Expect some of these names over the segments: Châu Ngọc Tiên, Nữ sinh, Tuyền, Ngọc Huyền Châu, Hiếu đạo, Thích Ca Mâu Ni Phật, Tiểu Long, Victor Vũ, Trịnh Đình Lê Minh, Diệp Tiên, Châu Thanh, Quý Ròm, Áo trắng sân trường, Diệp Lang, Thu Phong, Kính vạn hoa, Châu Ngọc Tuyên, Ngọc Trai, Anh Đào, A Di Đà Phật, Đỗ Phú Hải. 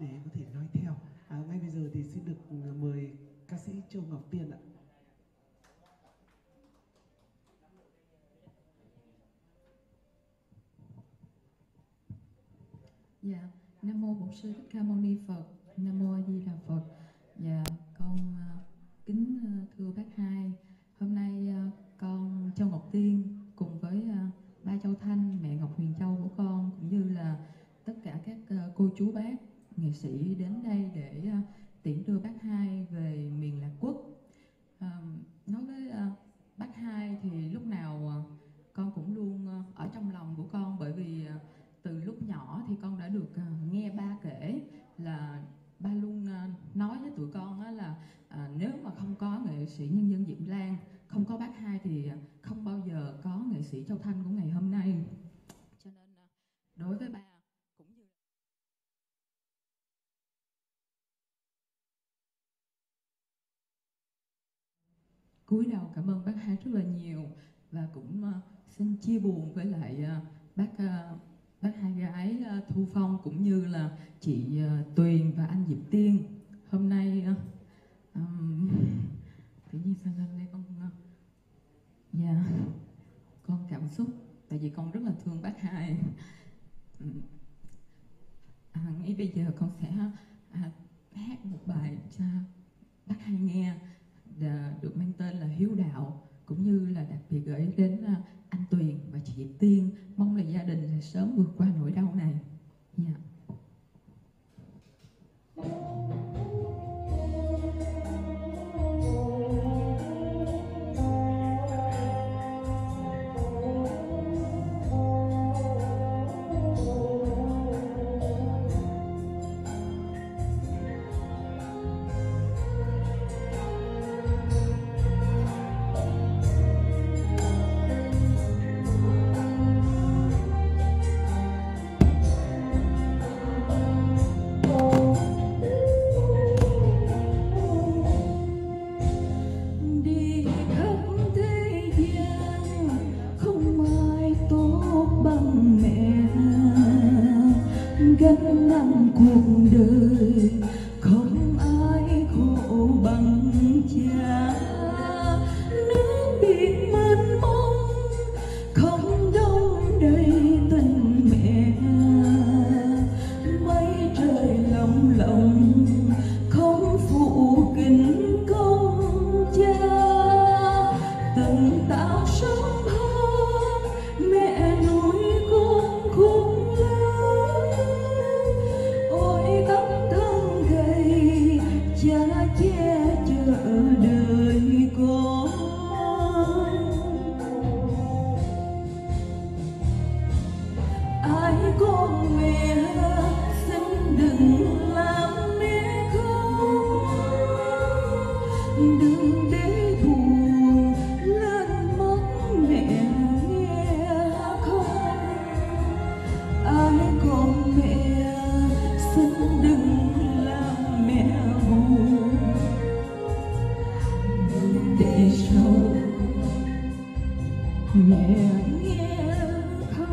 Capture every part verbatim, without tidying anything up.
để có thể nói theo. À, ngay bây giờ thì xin được mời ca sĩ Châu Ngọc Tiên ạ. Dạ, Nam Mô Bổn Sư Thích Ca Mâu Ni Phật, Nam Mô A Di Đà Phật. Dạ, con uh, kính uh, thưa bác hai, hôm nay uh, con Châu Ngọc Tiên cùng với uh, ba Châu Thanh, mẹ Ngọc Huyền Châu của con, cũng như là tất cả các uh, cô chú bác, nghệ sĩ đến đây để uh, tiễn đưa bác hai về miền Lạc Quốc. Uh, nói với uh, bác hai thì lúc nào uh, con cũng luôn uh, ở trong lòng của con, bởi vì uh, từ lúc nhỏ thì con đã được uh, nghe ba kể là ba luôn uh, nói với tụi con uh, là uh, nếu mà không có nghệ sĩ nhân dân Diệp Lang, không có bác hai thì uh, không bao giờ có nghệ sĩ Châu Thanh của ngày hôm nay. Cho nên uh, đối với ba cũng như cúi đầu cảm ơn bác hai rất là nhiều, và cũng uh, xin chia buồn với lại uh, bác uh, Bác hai gái Thu Phong cũng như là chị Tuyền và anh Diệp Tiên. Hôm nay um, tự nhiên sang đây con dạ yeah, con cảm xúc tại vì con rất là thương bác hai. À, ngay bây giờ con sẽ à, hát một bài cho bác hai nghe được mang tên là Hiếu Đạo, cũng như là đặc biệt gửi đến anh Tuyền và chị Diệp Tiên, mong là gia đình sẽ sớm vượt qua nỗi đau này. Yeah. Gánh nặng cuộc đời không ai khổ bằng cha, nước biển mênh mông không đâu đầy tình mẹ, mây trời lồng lộng không phụ kính công cha, từng tạo sống hơn mẹ nuôi con khôn. Đừng để buồn lên mất mẹ nghe không, ai còn mẹ xin đừng làm mẹ buồn, để sau mẹ nghe không.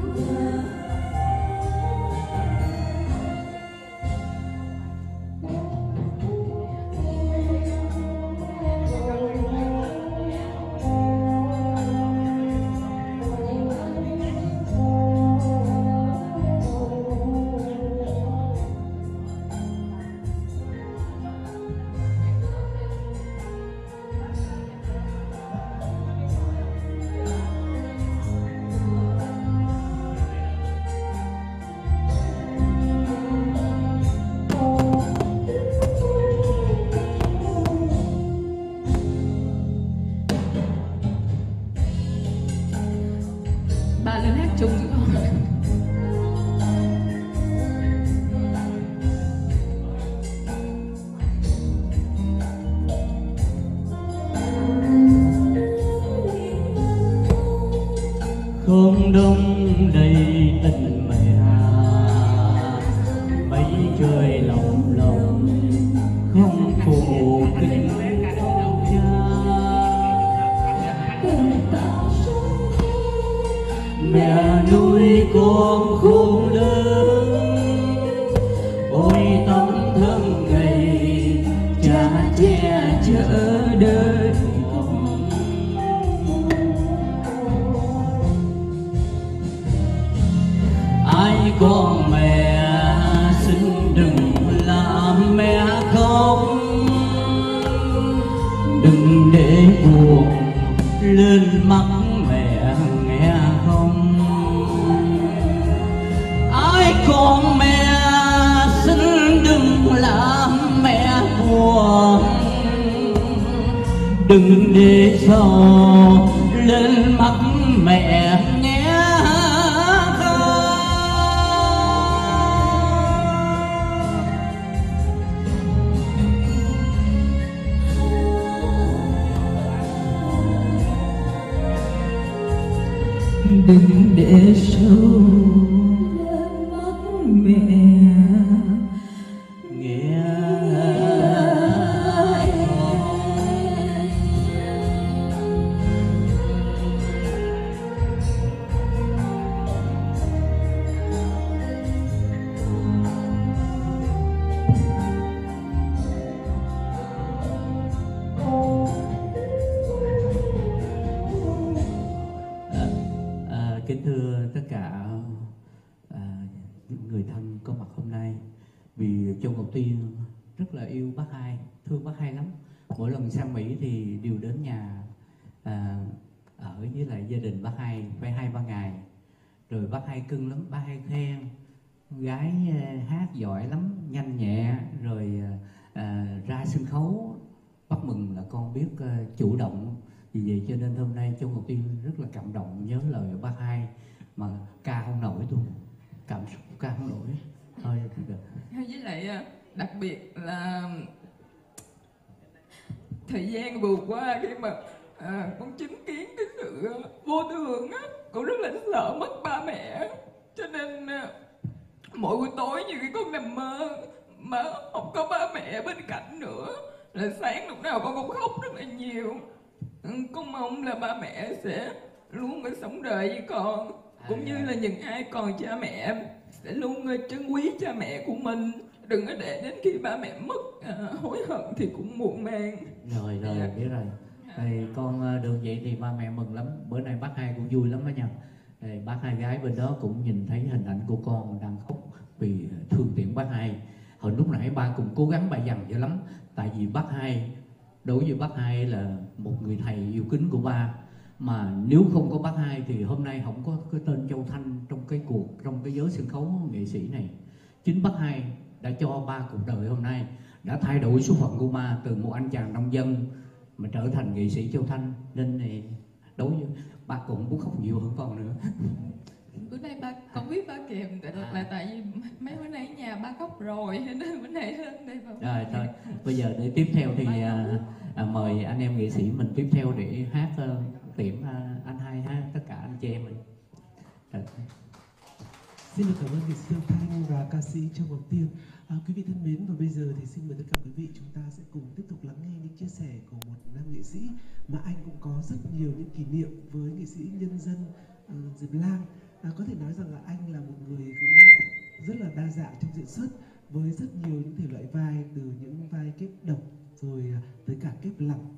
Không đông đầy tình mẹ, mấy trời lòng lòng không phụ tình cha, mẹ nuôi con khôn lớn ôi tâm. đừng để gió lên mắt mẹ nghe không. Đừng để sâu lên mắt mẹ. Châu Ngọc Tuyên rất là yêu bác hai, thương bác hai lắm. Mỗi lần sang Mỹ thì đều đến nhà à, ở với lại gia đình bác hai phải hai ba ngày. Rồi bác hai cưng lắm, bác hai khen gái hát giỏi lắm, nhanh nhẹ, rồi à, ra sân khấu. Bác mừng là con biết uh, chủ động. Vì vậy cho nên hôm nay Châu Ngọc Tuyên rất là cảm động, nhớ lời bác hai mà ca không nổi luôn, cảm xúc ca không nổi. Thôi, với lại đặc biệt là thời gian vừa qua khi mà à, con chứng kiến cái sự vô thường á, con rất là sợ mất ba mẹ, cho nên à, mỗi buổi tối nhiều khi con nằm mơ mà không có ba mẹ bên cạnh nữa, là sáng lúc nào con cũng khóc rất là nhiều. Con mong là ba mẹ sẽ luôn ở sống đời với con, cũng như là những ai còn cha mẹ sẽ luôn trân quý cha mẹ của mình, đừng có để đến khi ba mẹ mất à, hối hận thì cũng muộn màng. Rồi rồi à, biết rồi. Thì con được vậy thì ba mẹ mừng lắm. Bữa nay bác hai cũng vui lắm đó nha. Thì bác hai gái bên đó cũng nhìn thấy hình ảnh của con đang khóc vì thương tiễn bác hai. Hồi lúc nãy ba cũng cố gắng bà dằn dữ lắm, tại vì bác hai, đối với bác hai là một người thầy yêu kính của ba. Mà nếu không có bác hai thì hôm nay không có cái tên Châu Thanh trong cái cuộc, trong cái giới sân khấu nghệ sĩ này. Chính bác hai đã cho ba cuộc đời hôm nay, đã thay đổi số phận của ba từ một anh chàng nông dân mà trở thành nghệ sĩ Châu Thanh. Nên này, đối với ba cũng muốn khóc nhiều hơn con nữa. Bữa nay ba con biết ba kèm tại à. là tại vì mấy bữa nay ở nhà ba khóc rồi nên bữa nay lên đây vào. Rồi thôi, bây giờ để tiếp theo thì à, à, mời anh em nghệ sĩ mình tiếp theo để hát uh, tiễn anh hai ha, tất cả anh chị em mình. Xin được cảm ơn nghệ sĩ Châu Thanh và ca sĩ Châu Ngọc Tiên. À, quý vị thân mến, và bây giờ thì xin mời tất cả quý vị chúng ta sẽ cùng tiếp tục lắng nghe những chia sẻ của một nam nghệ sĩ mà anh cũng có rất nhiều những kỷ niệm với nghệ sĩ nhân dân uh, Diệp Lang. À, có thể nói rằng là anh là một người cũng rất là đa dạng trong diễn xuất, với rất nhiều những thể loại vai, từ những vai kép độc rồi tới cả kép lặp.